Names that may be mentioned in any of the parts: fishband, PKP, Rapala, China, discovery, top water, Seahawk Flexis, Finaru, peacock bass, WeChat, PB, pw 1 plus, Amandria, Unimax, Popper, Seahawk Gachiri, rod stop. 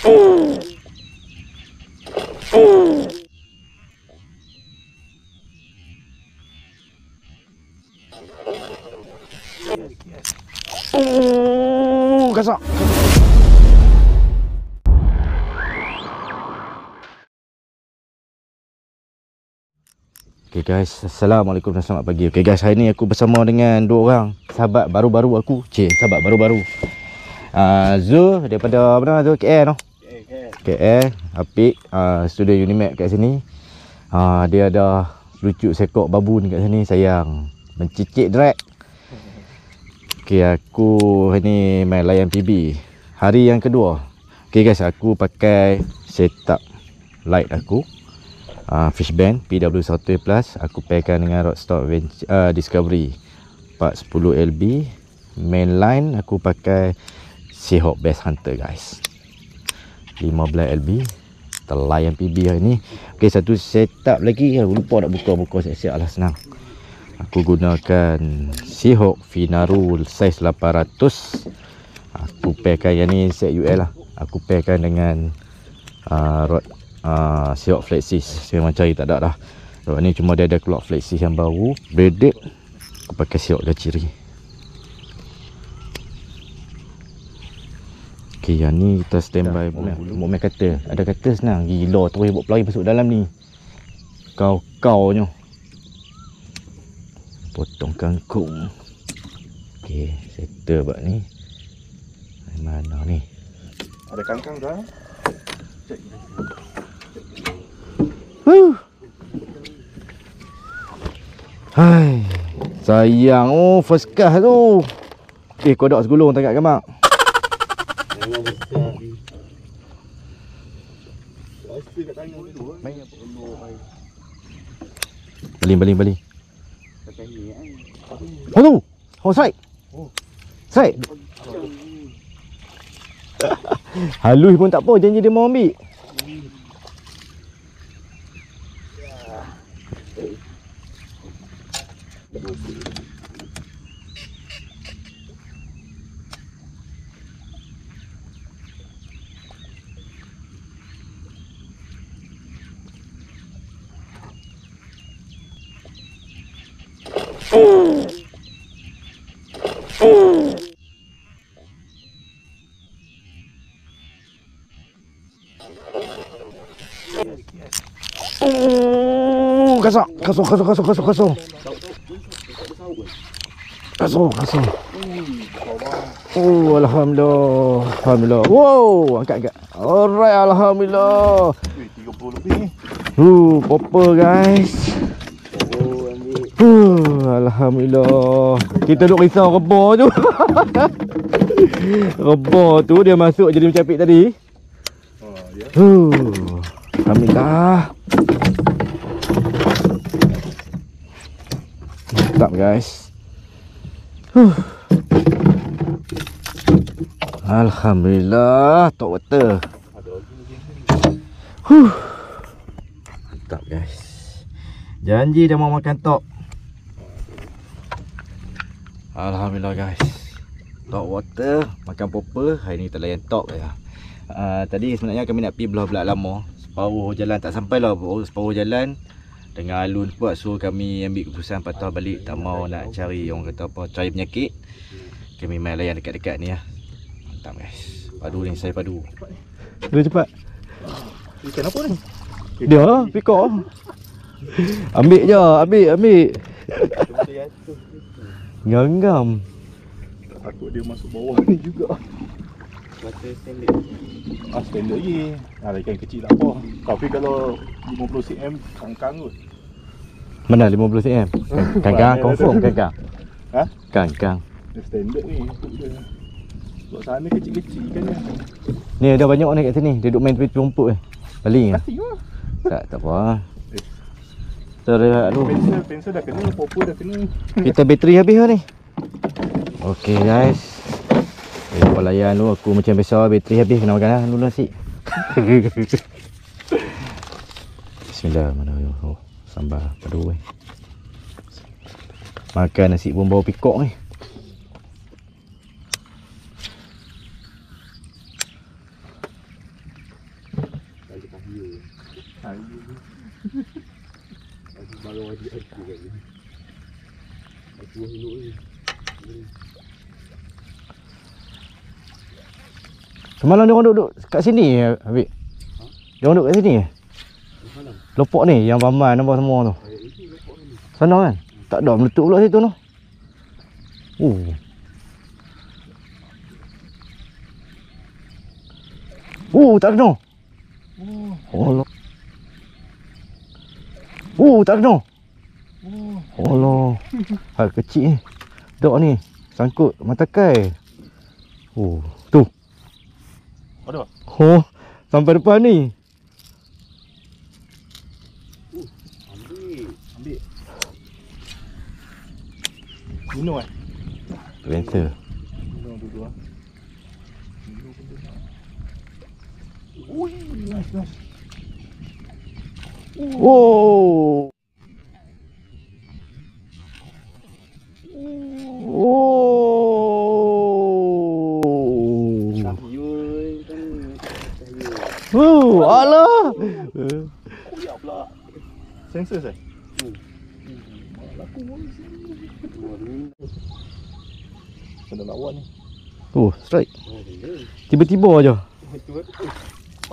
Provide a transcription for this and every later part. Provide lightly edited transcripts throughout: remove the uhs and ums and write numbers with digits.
Gasak. Okay guys, Assalamualaikum dan selamat pagi. Okay guys, hari ni aku bersama dengan dua orang sahabat baru-baru aku. Sahabat baru-baru Zul daripada mana tu? KL tu? KL, Apik, student Unimax kat sini. Dia ada lucuk sekok babun kat sini, sayang mencicik drag. Okay, aku hari ni main layan PB hari yang kedua. Okay guys, aku pakai setup light aku, fishband PW 1 plus. Aku pairkan dengan rod stop discovery 410 LB. Main line aku pakai Seahawk Bass Hunter guys, 15 LB. Terlayan PB hari ni. Ok, satu setup lagi. Aku lupa nak buka-buka siap-siap lah, senang. Aku gunakan Seahawk Finaru size 800. Aku pairkan yang ni set UL lah. Aku pairkan dengan rod Seahawk Flexis. Saya memang cari tak ada dah. Rod ni cuma dia ada keluar Flexis yang baru braided. Aku pakai Seahawk Gachiri. Ok, yang ni kita standby. Buat main kata. Ada kata senang. Gila terus buat pelari masuk dalam ni. Kau-kau je. Potong kangkung. Ok, settle buat ni. Mana ni? Ada kangkang dah. Hai, sayang. Oh, first cast tu. Eh, kodak segulung tangkap gamak. Baling. Oh tu. Oh, strike. Strike. Halus pun tak apa, janji dia mau ambil. Kasar. Oh, alhamdulillah. Wow, angkat. Alright, alhamdulillah. 30 lebih. Popper guys. Alhamdulillah. Kita duk risau rebor tu. Rebor tu dia masuk jadi macam apik tadi. Alhamdulillah. Mantap guys. Alhamdulillah, top water. Mantap guys. Janji dah mau makan top. Alhamdulillah guys, top water, makan popper. Hari ni kita layan top je. Tadi sebenarnya kami nak pergi belah-belah lama. Separuh jalan tak sampai lah. Separuh jalan dengan alun buat. So kami ambil keputusan patah balik. Tak mau nak cari, orang kata apa, cari penyakit. Kami main layan dekat-dekat ni lah. Mantap guys. Padu ni, saya padu. Dia cepat. Ikan apa ni? Dia lah, peacock. Ambil je, ambil. Ganggam. Takut dia masuk bawah ni juga. Mata standard. Standard lagi. Ikan kecil tak apa. Tapi kalau 50 cm kangkang kot. Mana 50 cm? Kangkang confirm kangkang. Ha? Kangkang. Dia standard ni. Duk sana kecil-kecil kan dia. Ni ada banyak ni kat sini. Dia duk main tumpuk ni. Paling ah. Tak apa. Pensel dah kena, popper dah kena. Kita bateri habis lah ni. Ok guys, lepas layan tu aku macam biasa, bateri habis kena makan lah dulu nasi. Bismillah, mana tu? Oh, sambal padu eh. Makan nasi pun bawa peacock ni. Semalam dia orang duduk kat sini ya, Habib. Ha? Dia orang duduk kat sini. Lopok ni yang paman nampak semua tu. Sana kan? Tak ada meletup pula situ noh. Tak kena. Allah. Tak kena. Allah. Hal kecil ni. Dok ni sangkut matakai. Tu. Ada. Sampai depan ni. Ambil. Guna kan? Lensa. Guna dua-dua. Ui, nice. Oh. Alah. Kuyak pula. Sensor saya. Kena lawan ni. Strike. Tiba-tiba aja.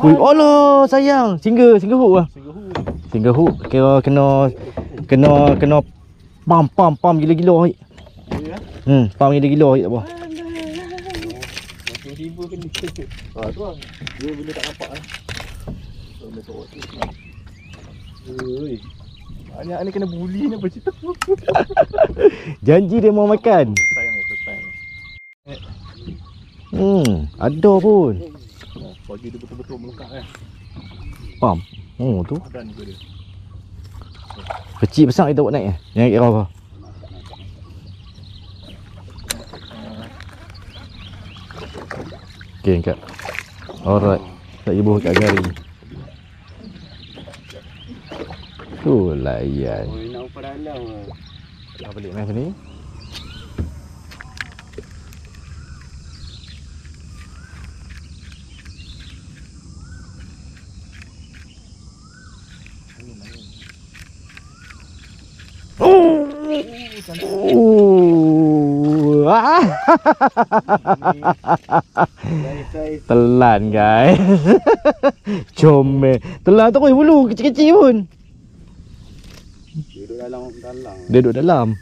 Alah, sayang. Single hook lah. Single hook. Kira kena pam gila-gila. Pam gila-gila tak apa. Tiba-tiba kena. Tu lah. Dia bila tak nampak lah. Oi. Anak ni kena bully nak bercerita. Janji dia mau makan. Ada pun. Bagi dia betul-betul melengkap kan. Pam. Tu. Kecil besar kita buat naik eh. Jangan kira apa. Okey angkat. Alright. Tak ibu kat gari. Tu layan. Nak upah dalam ah. Dah balik macam ni. Telan guys. Comel. Telan terus bulu kecil-kecil pun. Dia duduk dalam.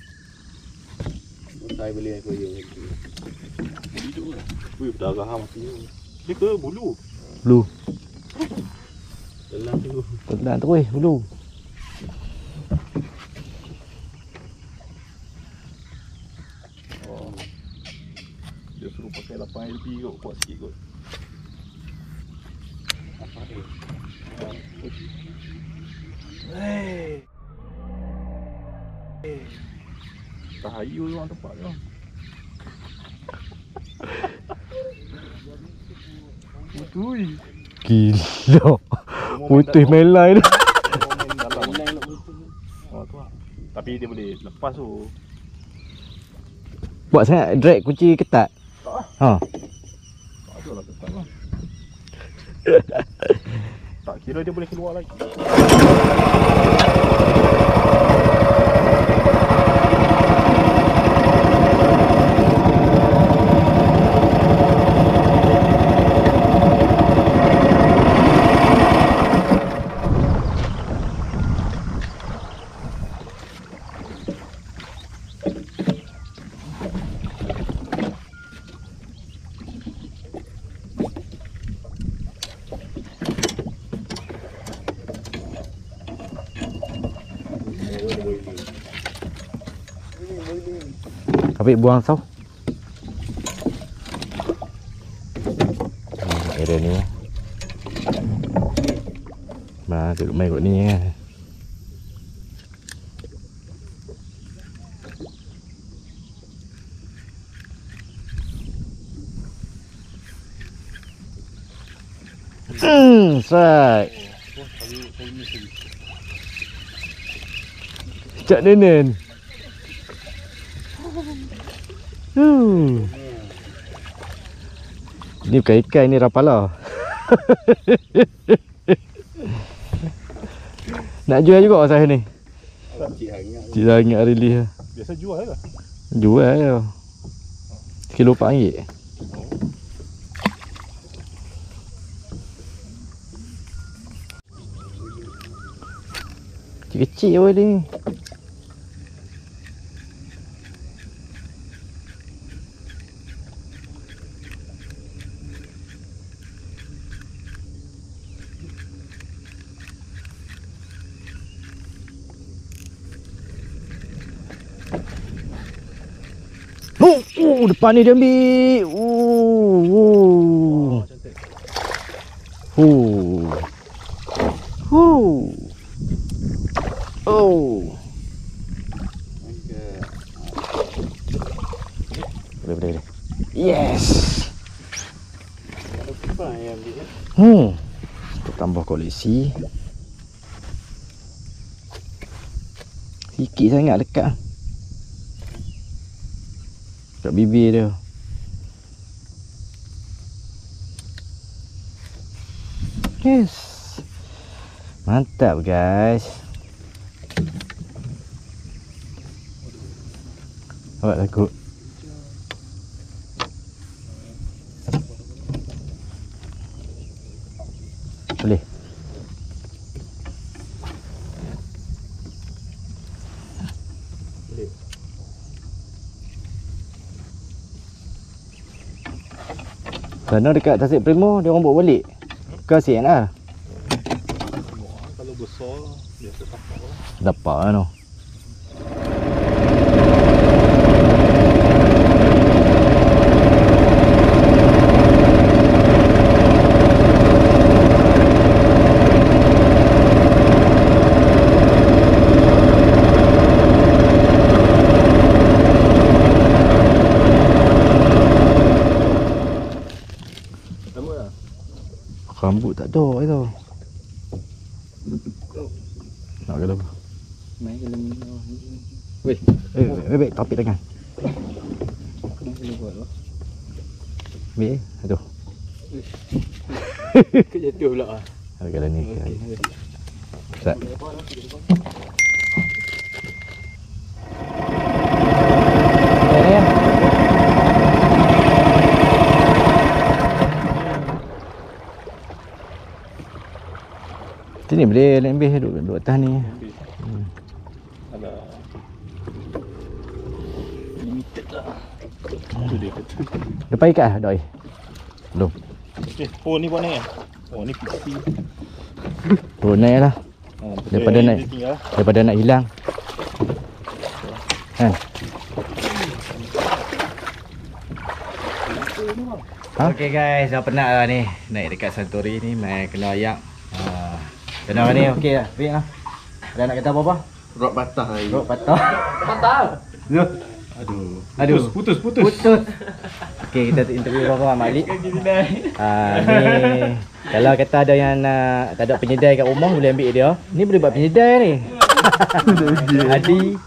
Saya beli ekor dia. Wih, berdarah mati ni. Dia ke bulu? Bulu. Telan terus. Telan terus bulu. Dia suruh pakai 8 LB kot, kuat sikit kot. Apa ni? Hei. Tahayu orang tempat tu. Putui. Gila. Putih melai tu. Tapi dia boleh lepas tu. Buat sangat drag kunci ketat. Tak. Tak ada lah ketat lah. Tak kira dia boleh keluar lagi. Habis buang sau. Area ni. Mana duduk main kat ni kan. Strike. Cak nenen. Ni bukan ikan, ni rapala. Nak jual juga saya ni. Cihangak really lah. Biasa jual lah. Jual lah. Kilo RM4. Kecil-kecil awal dia ni. Depan ni dia ambil. Cantik. Boleh. Yes. Untuk tambah koleksi. Sikit sangat dekat. Kat bibir dia. Yes. Mantap guys. Awak takut. Boleh. Sana dekat tasik Primo, dia orang buat balik ke CNR. Kalau besar, biasa dapat lah. Dapat lah no. Rambut tak ada itu. Nak ke apa? Main ke dalam ni. Weh, bebek tapik tangan. Kena kena buat lah. Weh, aduh. Kau jatuh pula ah. Okey dah ni. Sat. Sini boleh lembih duduk atas ni. Alah. Limited lah. Tu dia kata. Lepas ikat lah doi. Belum. Okey, oh ni buat naik eh. Oh ni PB. Buat naik lah. Daripada naik. Daripada nak hilang. Ha. Okey guys, dah penat lah ni. Naik dekat Santori ni main kena ayak. Kena ni okey lah, baik lah. Ada nak kata apa-apa? Rod patah lagi. Rod patah. Patah. Aduh. Putus. Okey, kita interview orang-orang Malik. Ni kalau kata ada yang nak tak ada penyedai kat rumah boleh ambil dia. Ni boleh buat penyedai ni. Adi.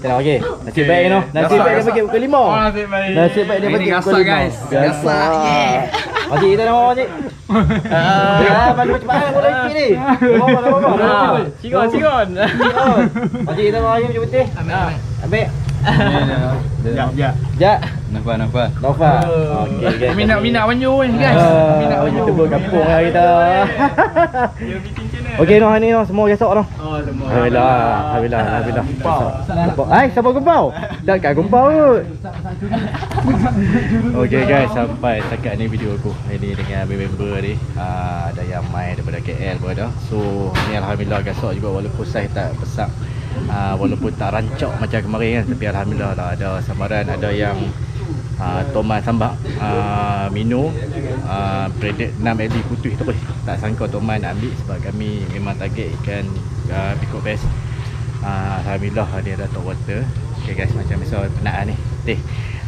Tenang okey. Nasib baik noh. Nasib baik dia bagi pukul 5. Nasib baik dia bagi pukul 5 guys. Gasak. Pakcik kita nak orang pakcik. Baru cepat aku dah ikut ni. Lama. Cikon. Pakcik kita orang ayam macam putih. Ambil. Sekejap. Nafas. Okey guys. Minat banyu ni guys. Minat banyu. Kita buat kampung lah kita. Okey noh ni noh semua gasak noh. Semua. Alhamdulillah. Hai, siapa gumpau? Dah kat gumpau kot. Okey guys, sampai setakat ni video aku. Ini dengan member ni. Ada yang main daripada KL pun ada. So, ni alhamdulillah gasak juga walaupun saya tak pesak. Walaupun tak rancak macam kemarin kan, tapi alhamdulillah lah ada sambaran, ada yang tomat sambak mino graded 6 LD putih terus. Tak sangka tomat nak ambil sebab kami memang target ikan peacock bass. Alhamdulillah dia ada top water. Okay guys, macam biasa penat lah ni.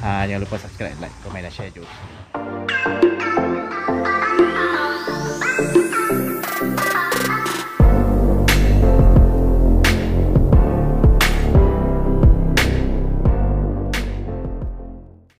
Jangan lupa subscribe, like, komen dan share juga.